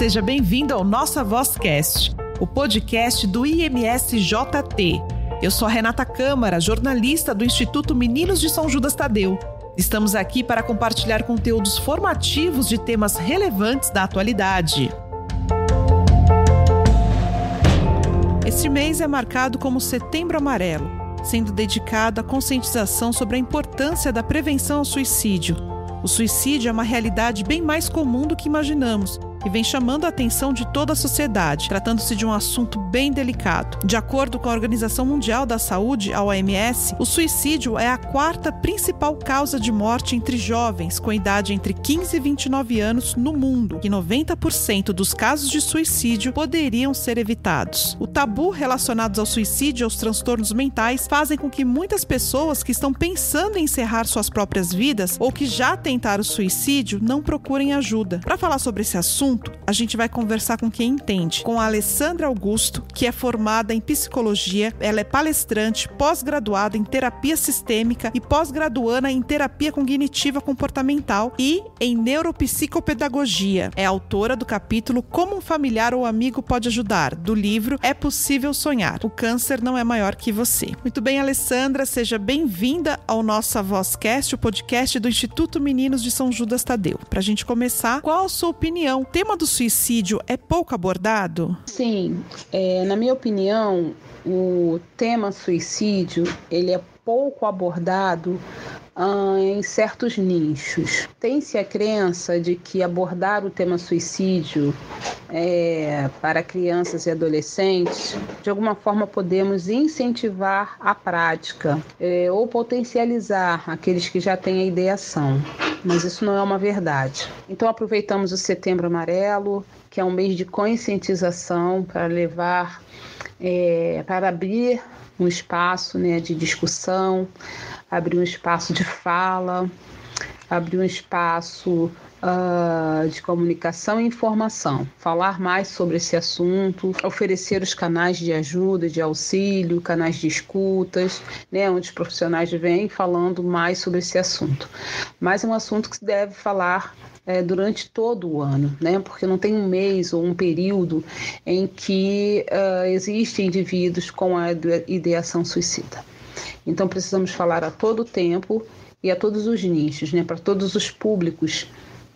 seja bem-vindo ao Nossa Vozcast, o podcast do IMSJT. Eu sou a Renata Câmara, jornalista do Instituto Meninos de São Judas Tadeu. Estamos aqui para compartilhar conteúdos formativos de temas relevantes da atualidade. Este mês é marcado como Setembro Amarelo, sendo dedicado à conscientização sobre a importância da prevenção ao suicídio. O suicídio é uma realidade bem mais comum do que imaginamos e vem chamando a atenção de toda a sociedade, tratando-se de um assunto bem delicado. De acordo com a Organização Mundial da Saúde, a OMS, o suicídio é a quarta principal causa de morte entre jovens com idade entre 15 e 29 anos no mundo, e 90% dos casos de suicídio poderiam ser evitados. O tabu relacionado ao suicídio e aos transtornos mentais fazem com que muitas pessoas que estão pensando em encerrar suas próprias vidas ou que já tentaram o suicídio não procurem ajuda. Para falar sobre esse assunto, a gente vai conversar com quem entende, com a Alessandra Augusto, que é formada em psicologia, ela é palestrante, pós-graduada em terapia sistêmica e pós-graduanda em terapia cognitiva comportamental e em neuropsicopedagogia. É autora do capítulo Como um familiar ou amigo pode ajudar, do livro É Possível Sonhar, O Câncer não é maior que você. Muito bem, Alessandra, seja bem-vinda ao Nossa Vozcast, o podcast do Instituto Meninos de São Judas Tadeu. Pra gente começar, qual a sua opinião? O tema do suicídio é pouco abordado? Sim, na minha opinião, o tema suicídio ele é pouco abordado em certos nichos. Tem-se a crença de que abordar o tema suicídio para crianças e adolescentes, de alguma forma podemos incentivar a prática ou potencializar aqueles que já têm a ideação. Mas isso não é uma verdade. Então aproveitamos o Setembro Amarelo, que é um mês de conscientização para levar, para abrir um espaço, né, de discussão, abrir um espaço de fala, abrir um espaço de comunicação e informação, falar mais sobre esse assunto, oferecer os canais de ajuda, de auxílio, canais de escutas, né, onde os profissionais vêm falando mais sobre esse assunto. Mas é um assunto que se deve falar durante todo o ano, né, porque não tem um mês ou um período em que existem indivíduos com a ideação suicida. Então precisamos falar a todo tempo e a todos os nichos, né, para todos os públicos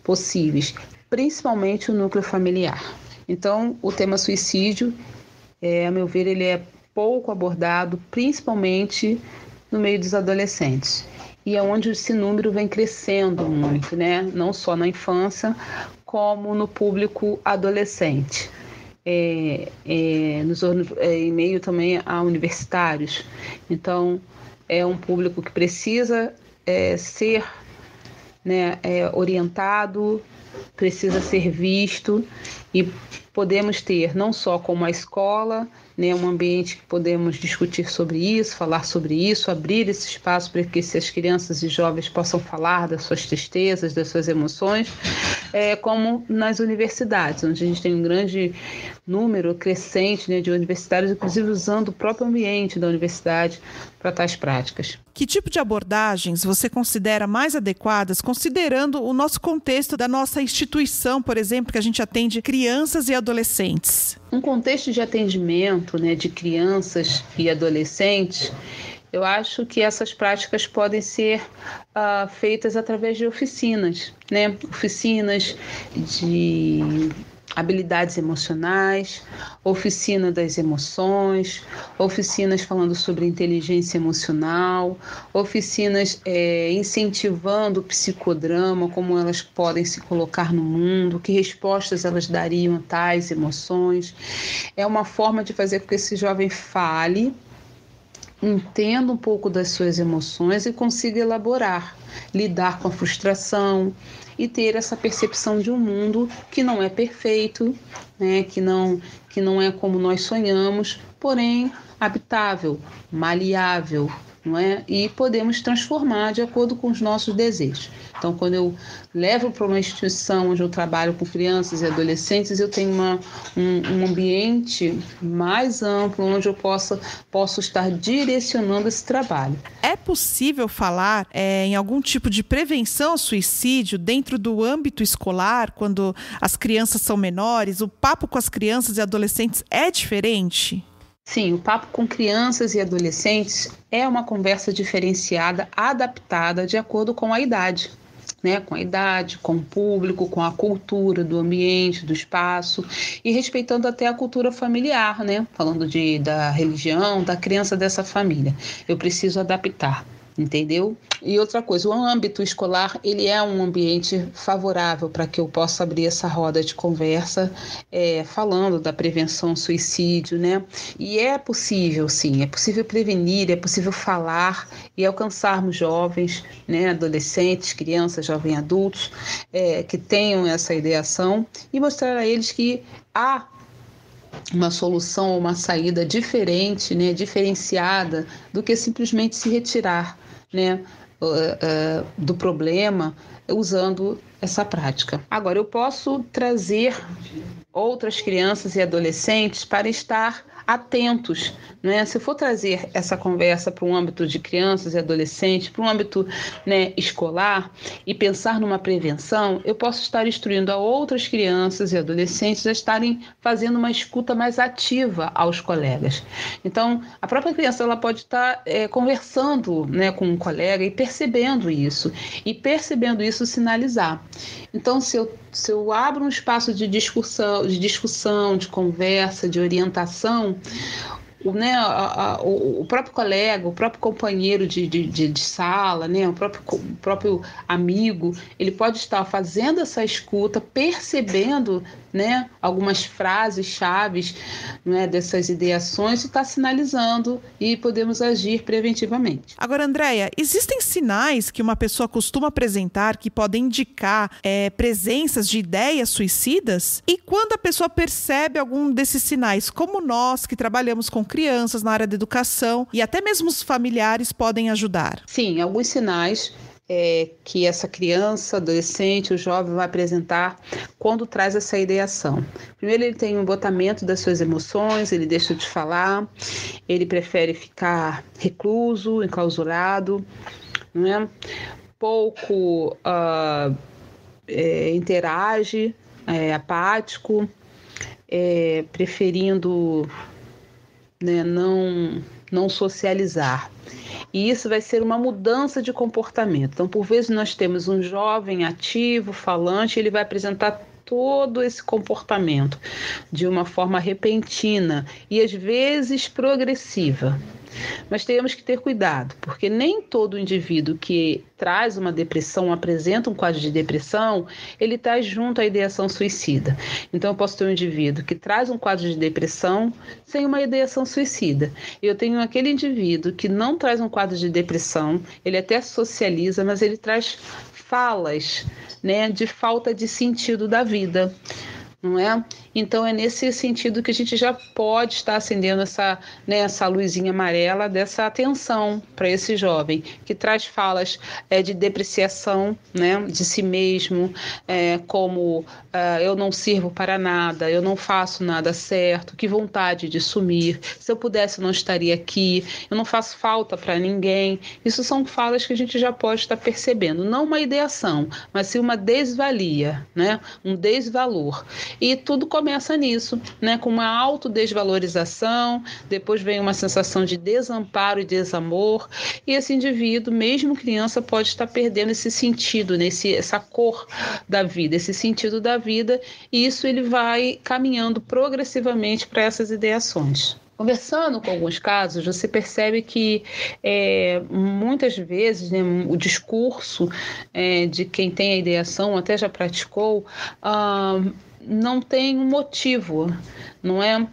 possíveis, principalmente o núcleo familiar. Então, o tema suicídio, a meu ver, ele é pouco abordado, principalmente no meio dos adolescentes. E é onde esse número vem crescendo muito, né? Não só na infância, como no público adolescente. Em meio também a universitários. Então, é um público que precisa ser, né, orientado, precisa ser visto, e podemos ter não só como a escola, né, um ambiente que podemos discutir sobre isso, falar sobre isso, abrir esse espaço para que essas crianças e jovens possam falar das suas tristezas, das suas emoções, como nas universidades, onde a gente tem um grande número crescente, né, de universitários, inclusive usando o próprio ambiente da universidade para tais práticas. Que tipo de abordagens você considera mais adequadas, considerando o nosso contexto da nossa instituição, por exemplo, que a gente atende crianças e adolescentes? Um contexto de atendimento, né, de crianças e adolescentes, eu acho que essas práticas podem ser feitas através de oficinas, né? Oficinas de habilidades emocionais, oficina das emoções, oficinas falando sobre inteligência emocional, oficinas incentivando o psicodrama, como elas podem se colocar no mundo, que respostas elas dariam a tais emoções. É uma forma de fazer com que esse jovem fale, entenda um pouco das suas emoções e consiga elaborar, lidar com a frustração e ter essa percepção de um mundo que não é perfeito, né, que não é como nós sonhamos, porém habitável, maleável, não é? E podemos transformar de acordo com os nossos desejos. Então, quando eu levo para uma instituição onde eu trabalho com crianças e adolescentes, eu tenho um ambiente mais amplo, onde eu posso estar direcionando esse trabalho. É possível falar em algum tipo de prevenção ao suicídio dentro do âmbito escolar, quando as crianças são menores? O papo com as crianças e adolescentes é diferente? Sim, o papo com crianças e adolescentes é uma conversa diferenciada, adaptada de acordo com a idade, né? Com a idade, com o público, com a cultura do ambiente, do espaço, e respeitando até a cultura familiar, né? Falando da religião, da crença dessa família. Eu preciso adaptar. Entendeu? E outra coisa, o âmbito escolar, ele é um ambiente favorável para que eu possa abrir essa roda de conversa, falando da prevenção ao suicídio, né? E é possível, sim, é possível prevenir, é possível falar e alcançarmos jovens, né? Adolescentes, crianças, jovens adultos, que tenham essa ideação e mostrar a eles que há uma solução, uma saída diferente, né? Diferenciada do que simplesmente se retirar, né, do problema usando essa prática. Agora, eu posso trazer outras crianças e adolescentes para estar atentos, né? Se eu for trazer essa conversa para um âmbito de crianças e adolescentes, para um âmbito, né, escolar, e pensar numa prevenção, eu posso estar instruindo a outras crianças e adolescentes a estarem fazendo uma escuta mais ativa aos colegas. Então, a própria criança, ela pode estar conversando, né, com um colega e percebendo isso, sinalizar. Então, se eu abro um espaço de discussão, de conversa, de orientação, né, o próprio colega, o próprio companheiro de sala, né, o próprio amigo, ele pode estar fazendo essa escuta, percebendo, né, algumas frases chaves, né, dessas ideações, e está sinalizando, e podemos agir preventivamente. Agora, Andréia, existem sinais que uma pessoa costuma apresentar que podem indicar presenças de ideias suicidas? E quando a pessoa percebe algum desses sinais, como nós que trabalhamos com crianças na área da educação e até mesmo os familiares podem ajudar? Sim, alguns sinais que essa criança, adolescente, o jovem vai apresentar quando traz essa ideação. Primeiro, ele tem um embotamento das suas emoções, ele deixa de falar, ele prefere ficar recluso, enclausurado, né? Pouco interage, apático, preferindo, né, não socializar. E isso vai ser uma mudança de comportamento. Então, por vezes, nós temos um jovem ativo, falante, ele vai apresentar todo esse comportamento de uma forma repentina e, às vezes, progressiva. Mas temos que ter cuidado, porque nem todo indivíduo que traz uma depressão, apresenta um quadro de depressão, ele traz junto à ideação suicida. Então, eu posso ter um indivíduo que traz um quadro de depressão sem uma ideação suicida. Eu tenho aquele indivíduo que não traz um quadro de depressão, ele até socializa, mas ele traz falas, né, de falta de sentido da vida. Não é? Então, é nesse sentido que a gente já pode estar acendendo essa, né, essa luzinha amarela dessa atenção para esse jovem, que traz falas de depreciação, né, de si mesmo, como eu não sirvo para nada, eu não faço nada certo, que vontade de sumir, se eu pudesse eu não estaria aqui, eu não faço falta para ninguém. Isso são falas que a gente já pode estar percebendo, não uma ideação, mas sim uma desvalia, né, um desvalor. E tudo começa nisso, né? Com uma autodesvalorização, depois vem uma sensação de desamparo e desamor, e esse indivíduo, mesmo criança, pode estar perdendo esse sentido, né? Essa cor da vida, esse sentido da vida, e isso ele vai caminhando progressivamente para essas ideações. Conversando com alguns casos, você percebe que muitas vezes, né, o discurso de quem tem a ideação, até já praticou, não tem um motivo, não é?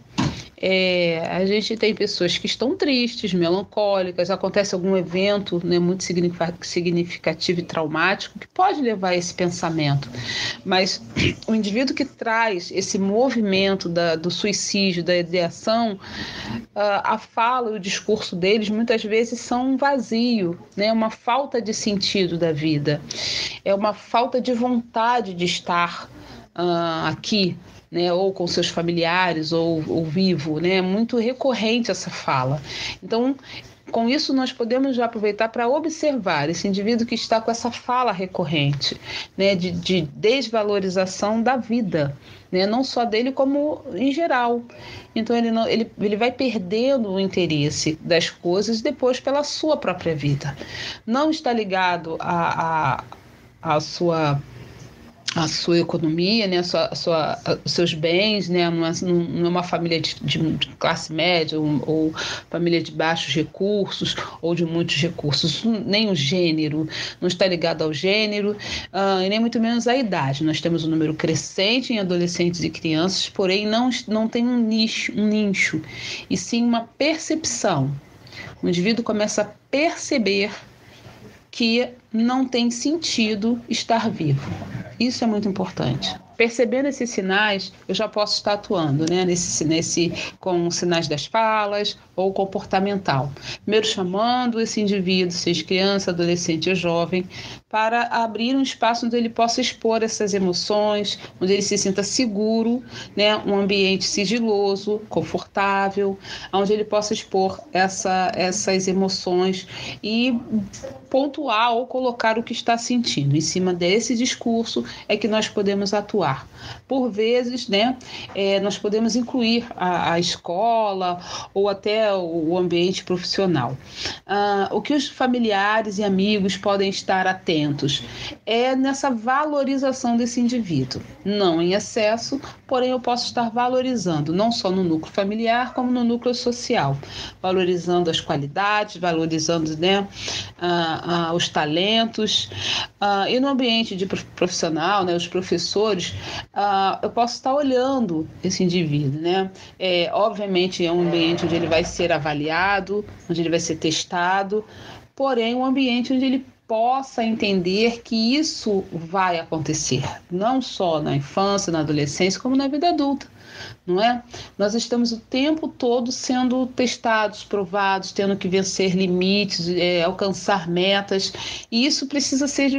a gente tem pessoas que estão tristes, melancólicas, acontece algum evento, né, muito significativo e traumático, que pode levar a esse pensamento. Mas o indivíduo que traz esse movimento do suicídio, da ideação, a fala e o discurso deles muitas vezes são um vazio, né, uma falta de sentido da vida, é uma falta de vontade de estar aqui, né, ou com seus familiares, ou vivo, né, é muito recorrente essa fala. Então, com isso, nós podemos já aproveitar para observar esse indivíduo que está com essa fala recorrente, né, de desvalorização da vida, né, não só dele, como em geral. Então, ele vai perdendo o interesse das coisas depois pela sua própria vida. Não está ligado à sua economia, né, os seus bens, né, não é uma família de classe média ou família de baixos recursos ou de muitos recursos, nem o gênero, não está ligado ao gênero e nem muito menos à idade. Nós temos um número crescente em adolescentes e crianças, porém não tem um nicho, e sim uma percepção. O indivíduo começa a perceber que não tem sentido estar vivo. Isso é muito importante. Percebendo esses sinais, eu já posso estar atuando, né? Com sinais das falas ou comportamental. Primeiro, chamando esse indivíduo, seja criança, adolescente ou jovem, para abrir um espaço onde ele possa expor essas emoções, onde ele se sinta seguro, né? Um ambiente sigiloso, confortável, onde ele possa expor essas emoções e pontuar ou colocar o que está sentindo. Em cima desse discurso é que nós podemos atuar. Por vezes, né, nós podemos incluir a escola ou até o ambiente profissional. O que os familiares e amigos podem estar atentos é nessa valorização desse indivíduo. Não em excesso, porém eu posso estar valorizando, não só no núcleo familiar, como no núcleo social. Valorizando as qualidades, valorizando, né, os talentos. E no ambiente de profissional, né, os professores, eu posso estar olhando esse indivíduo, né? Obviamente é um ambiente onde ele vai ser avaliado, onde ele vai ser testado, porém um ambiente onde ele possa entender que isso vai acontecer, não só na infância, na adolescência, como na vida adulta, não é? Nós estamos o tempo todo sendo testados, provados, tendo que vencer limites, alcançar metas, e isso precisa ser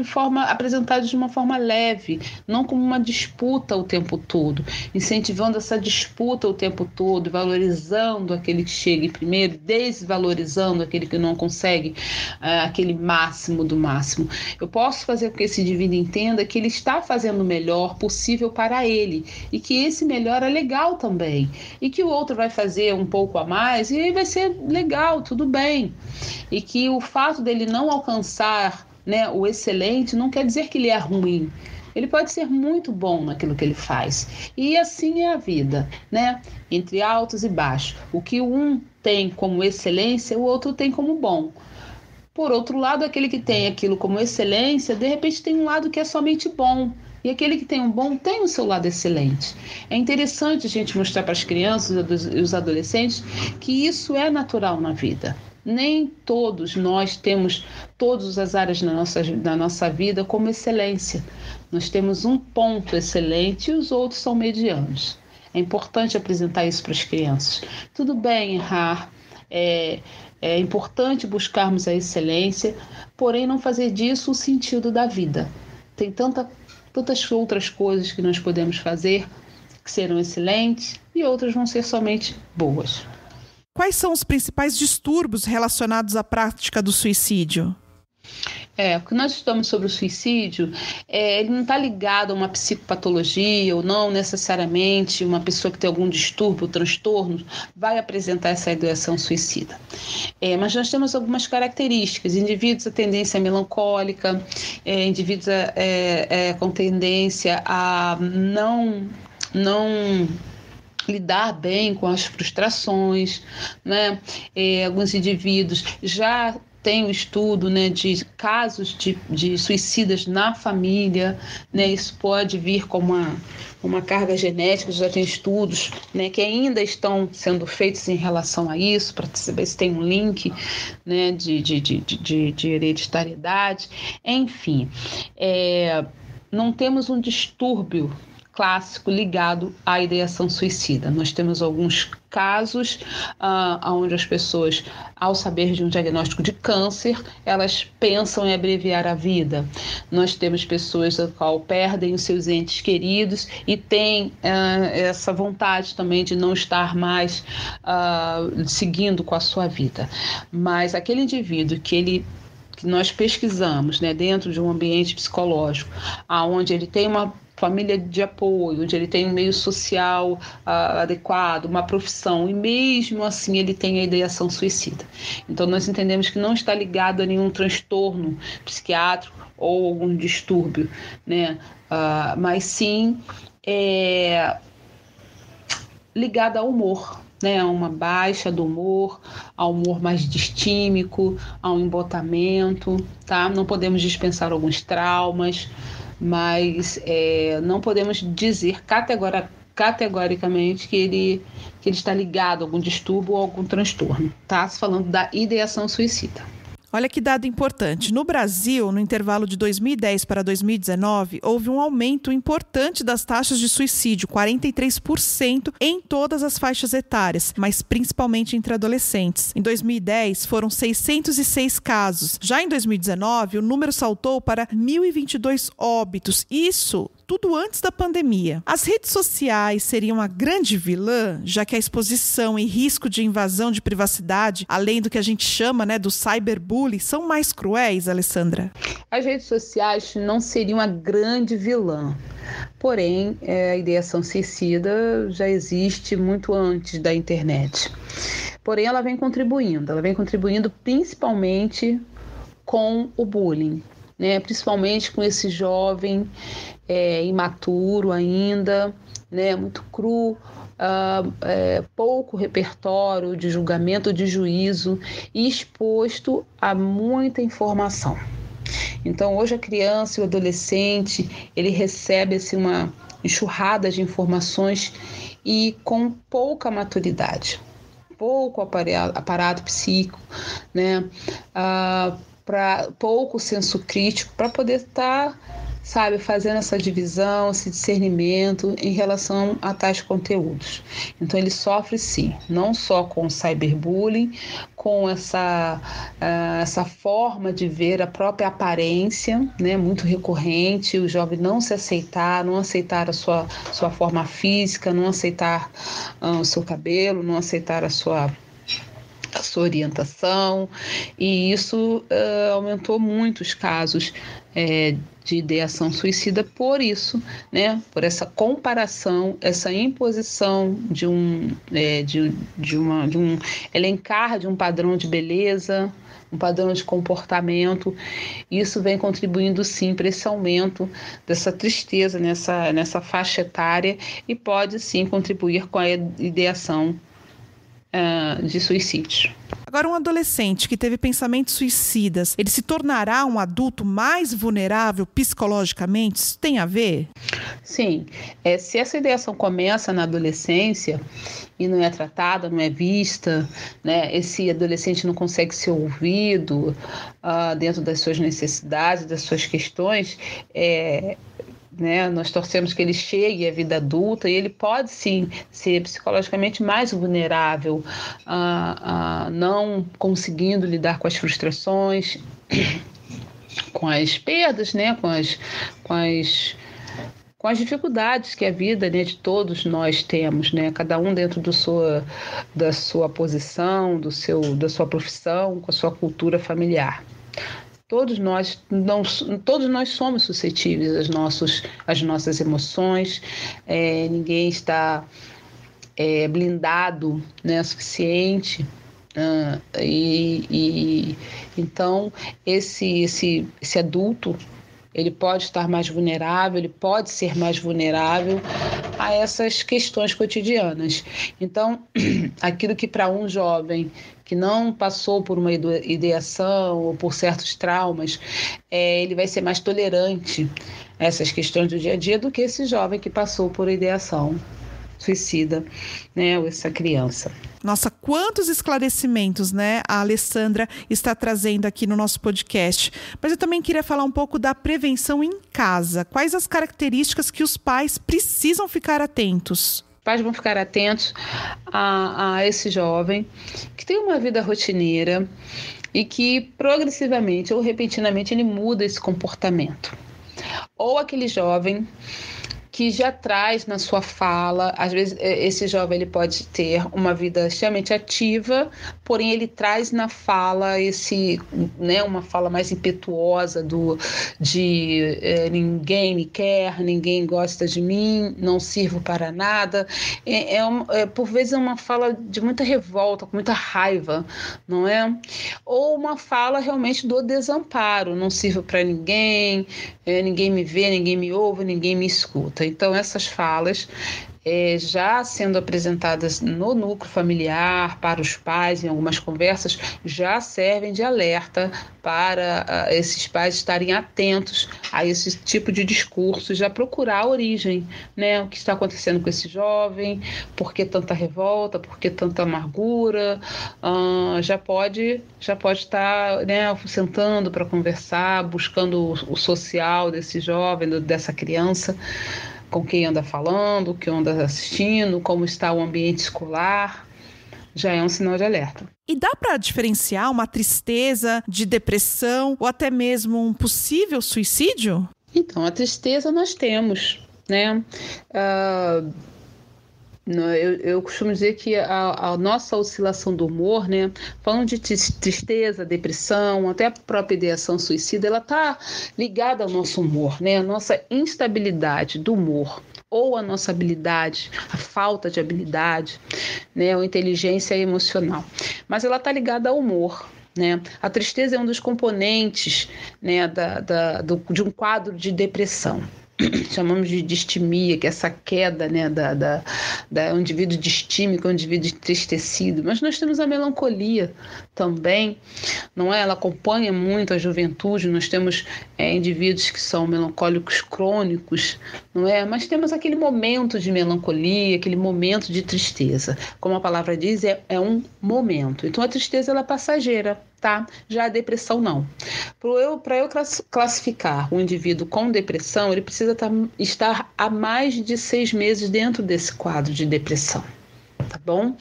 apresentado de uma forma leve, não como uma disputa o tempo todo, incentivando essa disputa o tempo todo, valorizando aquele que chega primeiro, desvalorizando aquele que não consegue aquele máximo do máximo. Eu posso fazer com que esse indivíduo entenda que ele está fazendo o melhor possível para ele, e que esse melhor é legal também, e que o outro vai fazer um pouco a mais e aí vai ser legal, tudo bem, e que o fato dele não alcançar, né, o excelente não quer dizer que ele é ruim. Ele pode ser muito bom naquilo que ele faz. E assim é a vida, né? Entre altos e baixos. O que um tem como excelência, o outro tem como bom. Por outro lado, aquele que tem aquilo como excelência, de repente tem um lado que é somente bom. E aquele que tem um bom tem o seu lado excelente. É interessante a gente mostrar para as crianças e os adolescentes que isso é natural na vida. Nem todos nós temos todas as áreas da nossa vida como excelência. Nós temos um ponto excelente e os outros são medianos. É importante apresentar isso para as crianças. Tudo bem errar, é importante buscarmos a excelência, porém não fazer disso o sentido da vida. Tem tantas outras coisas que nós podemos fazer que serão excelentes e outras vão ser somente boas. Quais são os principais distúrbios relacionados à prática do suicídio? O que nós estudamos sobre o suicídio, ele não está ligado a uma psicopatologia, ou não necessariamente uma pessoa que tem algum distúrbio, transtorno, vai apresentar essa ideação suicida. Mas nós temos algumas características: indivíduos a tendência melancólica, indivíduos com tendência a não lidar bem com as frustrações, né? Alguns indivíduos já tem um estudo, né, de casos de suicidas na família, né, isso pode vir com uma carga genética, já tem estudos, né, que ainda estão sendo feitos em relação a isso, para saber se tem um link, né, de hereditariedade, enfim, não temos um distúrbio clássico ligado à ideação suicida. Nós temos alguns casos onde as pessoas, ao saber de um diagnóstico de câncer, elas pensam em abreviar a vida. Nós temos pessoas que perdem os seus entes queridos e têm essa vontade também de não estar mais seguindo com a sua vida. Mas aquele indivíduo que nós pesquisamos, né, dentro de um ambiente psicológico, onde ele tem uma família de apoio, onde ele tem um meio social adequado, uma profissão, e mesmo assim ele tem a ideação suicida. Então nós entendemos que não está ligado a nenhum transtorno psiquiátrico ou algum distúrbio, né? Mas sim ligado ao humor, né? A uma baixa do humor, ao humor mais distímico, ao embotamento, tá? Não podemos dispensar alguns traumas, mas não podemos dizer categoricamente que ele está ligado a algum distúrbio ou algum transtorno. Tá se falando da ideação suicida. Olha que dado importante. No Brasil, no intervalo de 2010 para 2019, houve um aumento importante das taxas de suicídio, 43% em todas as faixas etárias, mas principalmente entre adolescentes. Em 2010, foram 606 casos. Já em 2019, o número saltou para 1.022 óbitos. Isso tudo antes da pandemia. As redes sociais seriam a grande vilã, já que a exposição e risco de invasão de privacidade, além do que a gente chama, né, do cyberbullying, são mais cruéis, Alessandra? As redes sociais não seriam a grande vilã. Porém, a ideação suicida já existe muito antes da internet. Porém, ela vem contribuindo principalmente com o bullying, né? Principalmente com esse jovem imaturo ainda, né, muito cru, pouco repertório de julgamento, de juízo, e exposto a muita informação. Então hoje a criança e o adolescente, ele recebe assim, uma enxurrada de informações e com pouca maturidade, pouco aparato psíquico, né, pouco senso crítico para poder estar, sabe, fazendo essa divisão, esse discernimento em relação a tais conteúdos. Então ele sofre sim, não só com o cyberbullying, com essa forma de ver a própria aparência, né, muito recorrente, o jovem não se aceitar, não aceitar a sua forma física, não aceitar o seu cabelo, não aceitar a sua orientação, e isso aumentou muito os casos de ideação suicida por isso, né? Por essa comparação, essa imposição de um elencar de um padrão de beleza, um padrão de comportamento. Isso vem contribuindo sim para esse aumento dessa tristeza nessa faixa etária e pode sim contribuir com a ideação de suicídio. Agora, um adolescente que teve pensamentos suicidas, ele se tornará um adulto mais vulnerável psicologicamente? Isso tem a ver? Sim. Se essa ideação começa na adolescência e não é tratada, não é vista, né, esse adolescente não consegue ser ouvido dentro das suas necessidades, das suas questões, né, nós torcemos que ele chegue à vida adulta e ele pode sim ser psicologicamente mais vulnerável, não conseguindo lidar com as frustrações, com as perdas, né, com as dificuldades que a vida, né, de todos nós temos, né, cada um dentro da sua posição, da sua profissão, com a sua cultura familiar. Todos nós somos suscetíveis às nossas emoções, ninguém está blindado, né, o suficiente. Então esse adulto ele pode estar mais vulnerável, ele pode ser mais vulnerável a essas questões cotidianas. Então, aquilo que para um jovem que não passou por uma ideação ou por certos traumas, ele vai ser mais tolerante a essas questões do dia a dia do que esse jovem que passou por ideação suicida, né, ou essa criança. Nossa, quantos esclarecimentos, né, a Alessandra está trazendo aqui no nosso podcast. Mas eu também queria falar um pouco da prevenção em casa. Quais as características que os pais precisam ficar atentos? Os pais vão ficar atentos a esse jovem que tem uma vida rotineira e que progressivamente ou repentinamente ele muda esse comportamento. Ou aquele jovem que já traz na sua fala, às vezes esse jovem ele pode ter uma vida extremamente ativa, porém ele traz na fala esse, né, uma fala mais impetuosa ninguém me quer, ninguém gosta de mim, não sirvo para nada. Por vezes é uma fala de muita revolta, com muita raiva, não é? Ou uma fala realmente do desamparo, não sirvo para ninguém, ninguém me vê, ninguém me ouve, ninguém me escuta. Então, essas falas já sendo apresentadas no núcleo familiar, para os pais, em algumas conversas, já servem de alerta para esses pais estarem atentos a esse tipo de discurso, já procurar a origem, né? O que está acontecendo com esse jovem, por que tanta revolta, por que tanta amargura, já pode estar, né, sentando para conversar, buscando o social desse jovem, dessa criança, com quem anda falando, o que anda assistindo, como está o ambiente escolar, já é um sinal de alerta. E dá para diferenciar uma tristeza de depressão ou até mesmo um possível suicídio? Então, a tristeza nós temos, né? Eu costumo dizer que a nossa oscilação do humor, né, falando de tristeza, depressão, até a própria ideação suicida, ela está ligada ao nosso humor, né, a nossa instabilidade do humor, ou a nossa habilidade, a falta de habilidade, né, ou inteligência emocional. Mas ela está ligada ao humor, né? A tristeza é um dos componentes, né, de um quadro de depressão. Chamamos de distimia, que é essa queda, né, um indivíduo distímico, um indivíduo entristecido. Mas nós temos a melancolia também, não é? Ela acompanha muito a juventude, nós temos indivíduos que são melancólicos crônicos, não é? Mas temos aquele momento de melancolia, aquele momento de tristeza. Como a palavra diz, é um momento. Então a tristeza ela é passageira. Tá? Já a depressão não. Para eu classificar um indivíduo com depressão, ele precisa estar há mais de 6 meses dentro desse quadro de depressão, tá bom?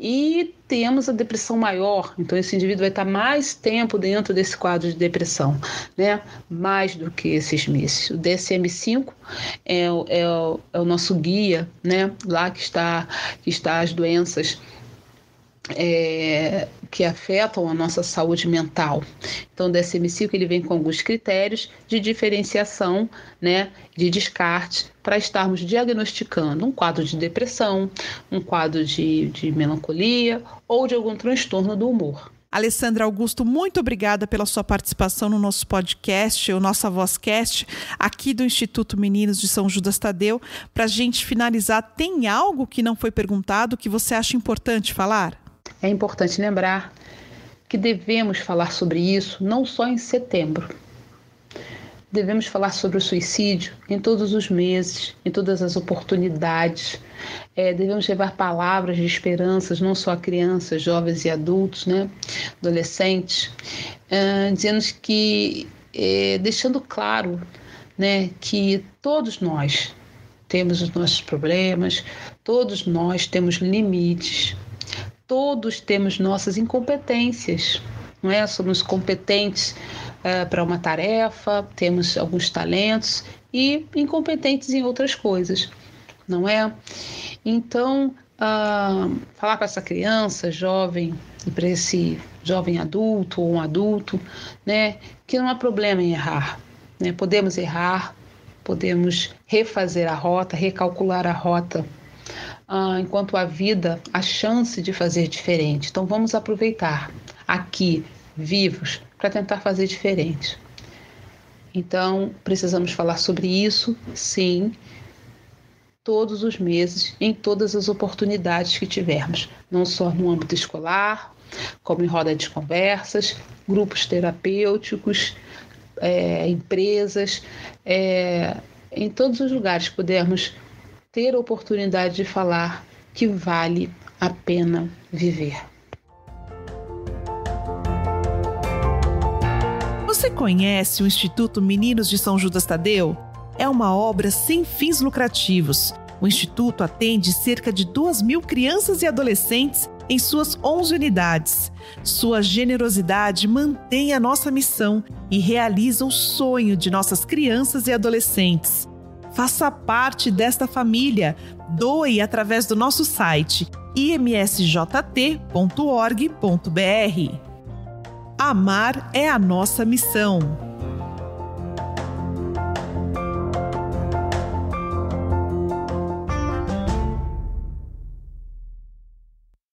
E temos a depressão maior, então esse indivíduo vai estar mais tempo dentro desse quadro de depressão, né? Mais do que esses meses. O DSM-5 é o nosso guia, né? Lá que está as doenças que afetam a nossa saúde mental. Então, o DSM-5 ele vem com alguns critérios de diferenciação, né, de descarte, para estarmos diagnosticando um quadro de depressão, um quadro de melancolia ou de algum transtorno do humor. Alessandra Augusto, muito obrigada pela sua participação no nosso podcast, o Nossa Vozcast, aqui do Instituto Meninos de São Judas Tadeu. Para a gente finalizar, tem algo que não foi perguntado que você acha importante falar? É importante lembrar que devemos falar sobre isso não só em setembro. Devemos falar sobre o suicídio em todos os meses, em todas as oportunidades. Devemos levar palavras de esperanças, não só a crianças, jovens e adultos, né? Adolescentes, dizendo que, deixando claro, né, que todos nós temos os nossos problemas, todos nós temos limites. Todos temos nossas incompetências, não é? Somos competentes para uma tarefa, temos alguns talentos e incompetentes em outras coisas, não é? Então, falar com essa criança, jovem, e para esse jovem adulto ou um adulto, né, que não há problema em errar, né? Podemos errar, podemos refazer a rota, recalcular a rota. Enquanto a vida, a chance de fazer diferente. Então vamos aproveitar aqui, vivos, para tentar fazer diferente. Então, precisamos falar sobre isso, sim, todos os meses, em todas as oportunidades que tivermos, não só no âmbito escolar, como em roda de conversas, grupos terapêuticos, empresas, em todos os lugares pudermos ter a oportunidade de falar que vale a pena viver. Você conhece o Instituto Meninos de São Judas Tadeu? É uma obra sem fins lucrativos. O Instituto atende cerca de 2.000 crianças e adolescentes em suas 11 unidades. Sua generosidade mantém a nossa missão e realiza o sonho de nossas crianças e adolescentes. Faça parte desta família. Doe através do nosso site imsjt.org.br. Amar é a nossa missão.